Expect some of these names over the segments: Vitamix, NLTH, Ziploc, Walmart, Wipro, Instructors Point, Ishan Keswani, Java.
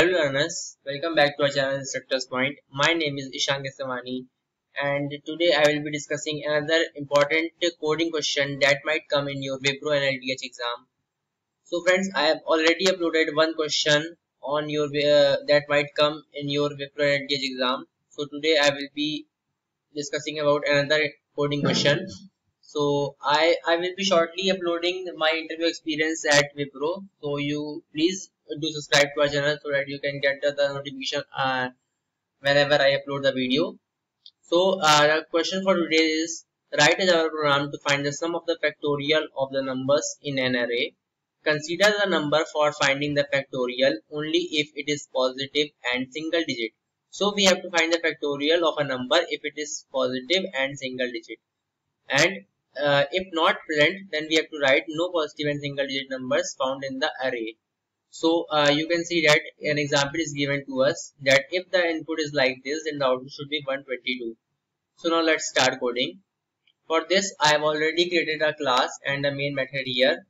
Hello learners, welcome back to our channel Instructors Point. My name is Ishan Keswani and today I will be discussing another important coding question that might come in your Wipro NLTH exam. So friends, I have already uploaded one question on your that might come in your Wipro NLTH exam. So today I will be discussing about another coding question. So I will be shortly uploading my interview experience at Wipro. So you please do subscribe to our channel so that you can get the notification whenever I upload the video. So the question for today is, write a Java program to find the sum of the factorial of the numbers in an array. Consider the number for finding the factorial only if it is positive and single digit. So we have to find the factorial of a number if it is positive and single digit, and if not present, then we have to write no positive and single digit numbers found in the array. So you can see that an example is given to us that if the input is like this, then the output should be 122. So now let's start coding. For this, I have already created a class and a main method here.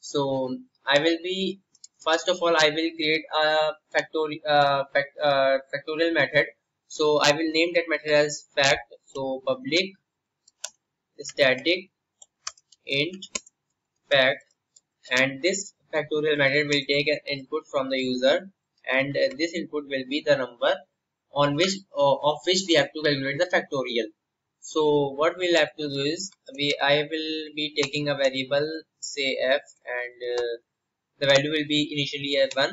So I will be, first of all, I will create a factorial method. So I will name that method as fact. So public static int fact, and this factorial method will take an input from the user, and this input will be the number on which of which we have to calculate the factorial. So what we'll have to do is, I will be taking a variable, say f, and the value will be initially f1,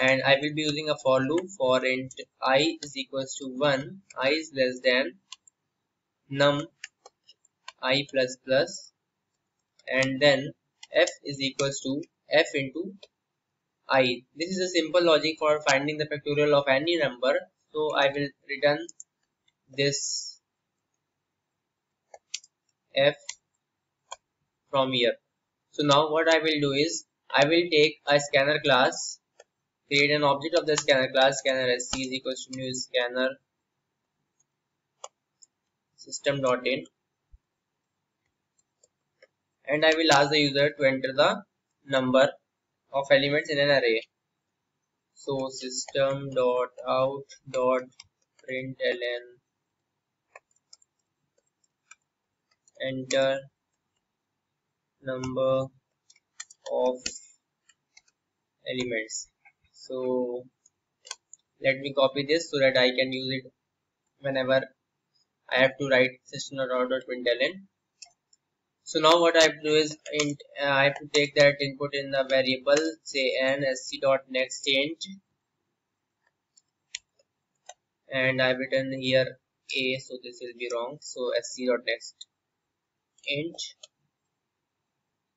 and I will be using a for loop for int I is equals to 1, I is less than num I plus plus, and then f is equals to f into I. This is a simple logic for finding the factorial of any number. So I will return this f from here. So now what I will do is, I will take a scanner class, create an object of the scanner class, scanner sc is equals to new scanner system.in, and I will ask the user to enter the number of elements in an array. So system.out.println enter number of elements. So let me copy this so that I can use it whenever I have to write system.out.println. So now what I have to do is, I have to take that input in the variable, say n sc.next int, and I have written here a, so this will be wrong, so sc.next int.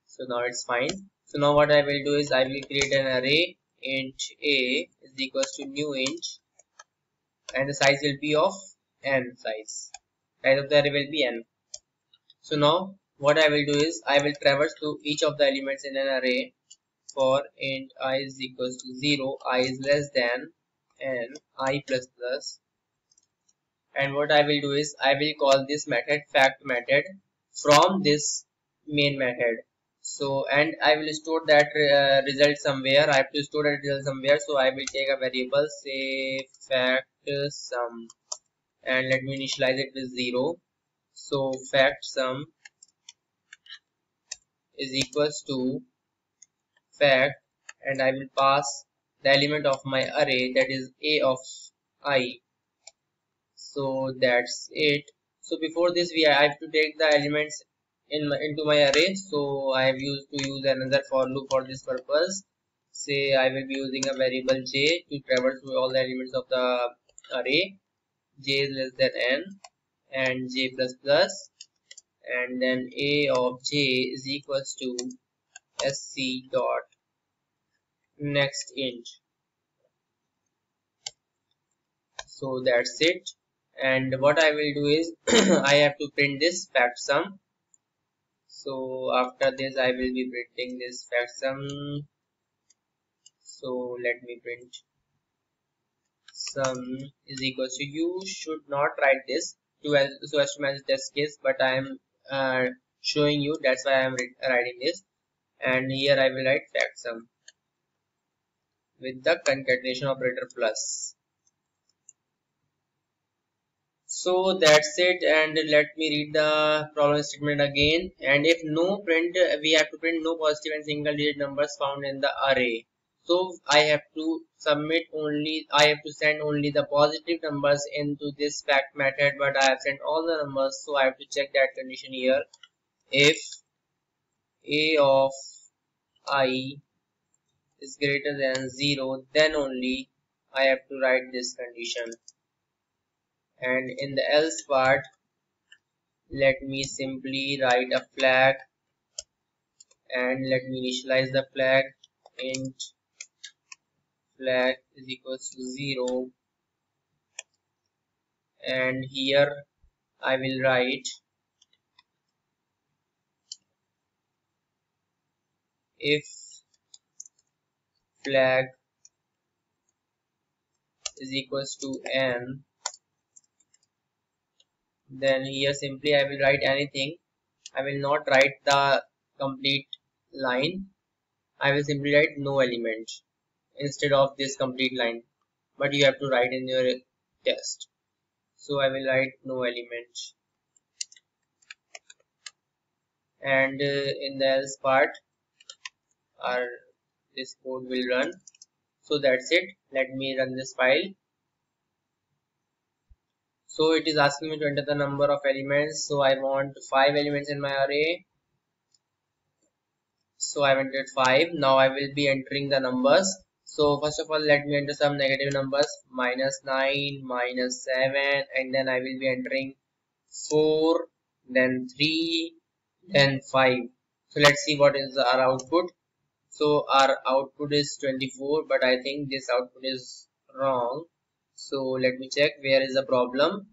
So now it's fine. So now what I will do is, I will create an array int a is equals to new int, and the size will be of n, size of the array will be n. So now what I will do is, I will traverse through each of the elements in an array for int I is equals to 0, I is less than n, I plus plus, and what I will do is, I will call this method fact method from this main method. So, and I will store that result somewhere. I have to store that result somewhere. So I will take a variable, say fact sum, and let me initialize it with 0. So fact sum is equals to fact, and I will pass the element of my array, that is a of I. So that's it. So before this, I have to take the elements into my array. So I have used another for loop for this purpose. Say I will be using a variable j to traverse through all the elements of the array. J is less than n and j plus plus, and then a of j is equals to sc dot next int. So that's it, and what I will do is, I have to print this fact sum. So after this, I will be printing this fact sum. So let me print sum is equals to, you should not write this so as to manage test case, but I am showing you, that's why I am writing this. And here I will write fact sum. with the concatenation operator plus. So that's it, and let me read the problem statement again. And if no print, we have to print no positive and single digit numbers found in the array. So I have to submit only, I have to send only the positive numbers into this fact method, but I have sent all the numbers, so I have to check that condition here. If a of I is greater than 0, then only I have to write this condition. And in the else part, let me simply write a flag, and let me initialize the flag. Int flag is equals to 0, and here I will write if flag is equals to n, then here simply I will write anything. I will not write the complete line. I will simply write no element instead of this complete line, but you have to write in your test. So I will write no element, and in the else part our this code will run. So that's it. Let me run this file. So it is asking me to enter the number of elements. So I want 5 elements in my array. So I've entered 5. Now I will be entering the numbers. So first of all, let me enter some negative numbers. -9, -7, and then I will be entering 4, then 3, then 5. So let's see what is our output. So our output is 24, but I think this output is wrong. So let me check where is the problem.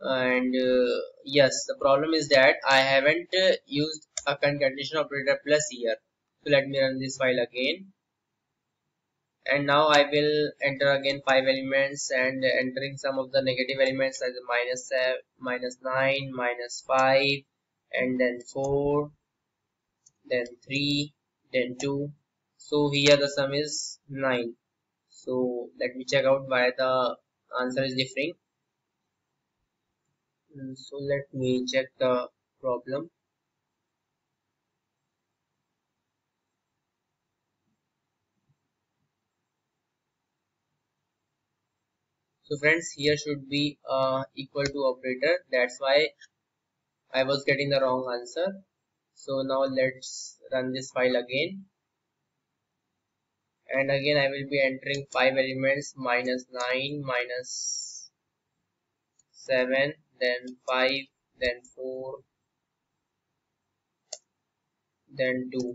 And yes, the problem is that I haven't used a concatenation operator plus here. So let me run this file again, and now I will enter again 5 elements, and entering some of the negative elements as -9, -5, and then 4, then 3, then 2. So here the sum is 9. So let me check out why the answer is differing. So let me check the problem. So friends, here should be equal to operator. That's why I was getting the wrong answer. So now let's run this file again, and again I will be entering 5 elements, -9, -7, then 5, then 4, then 2.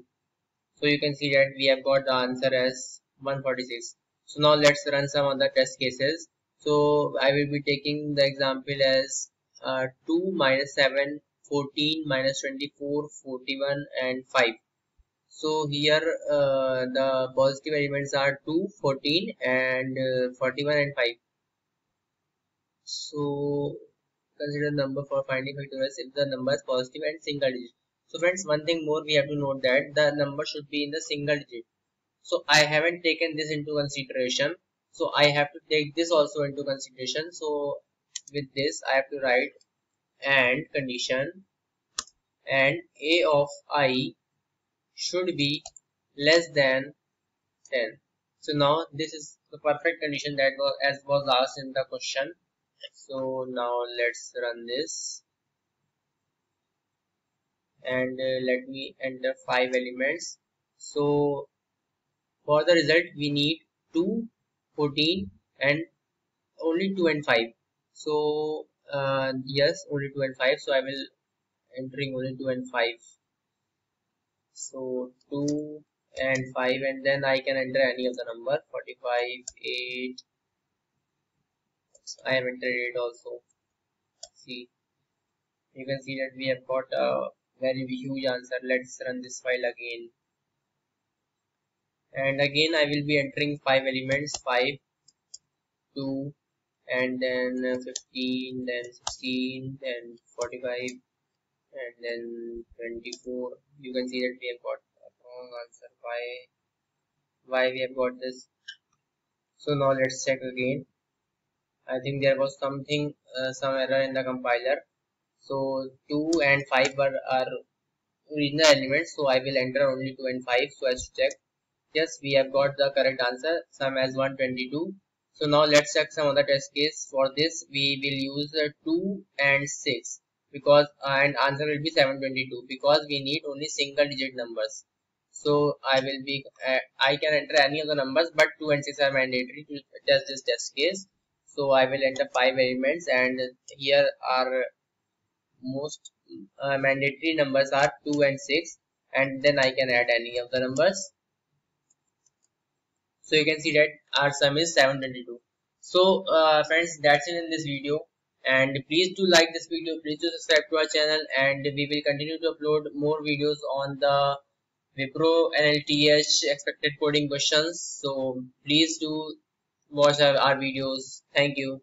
So you can see that we have got the answer as 146. So now let's run some other test cases. So I will be taking the example as 2, -7, 14, -24, 41, and 5. So here the positive elements are 2, 14, and 41, and 5. So consider number for finding factorials if the number is positive and single digit. So friends, one thing more we have to note that the number should be in the single digit. So I haven't taken this into consideration. So I have to take this also into consideration. So with this I have to write AND condition, and a of I should be less than 10. So now this is the perfect condition that was as was asked in the question. So now let's run this, and let me enter 5 elements. So for the result we need 2, 14, and only 2 and 5. So yes, only 2 and 5. So I will entering only 2 and 5. So 2 and 5, and then I can enter any of the number, 45, 8. I have entered it also. See, you can see that we have got a very huge answer. Let's run this file again, and again I will be entering 5 elements, 5, 2, and then 15, then 16, then 45, and then 24. You can see that we have got a wrong answer. Why we have got this So now let's check again. I think there was something some error in the compiler. So 2 and 5 are original elements, so I will enter only 2 and 5 so as to check. Yes, we have got the correct answer, sum as 122. So now let's check some other test case. For this we will use 2 and 6 because and answer will be 722 because we need only single digit numbers. So I will be I can enter any of the numbers, but 2 and 6 are mandatory to test this test case. So I will enter 5 elements, and here are most mandatory numbers are 2 and 6, and then I can add any of the numbers. So you can see that our sum is 722. So friends, that's it in this video, and please do like this video, please do subscribe to our channel, and we will continue to upload more videos on the Wipro NLTH expected coding questions. So please do watch our videos. Thank you.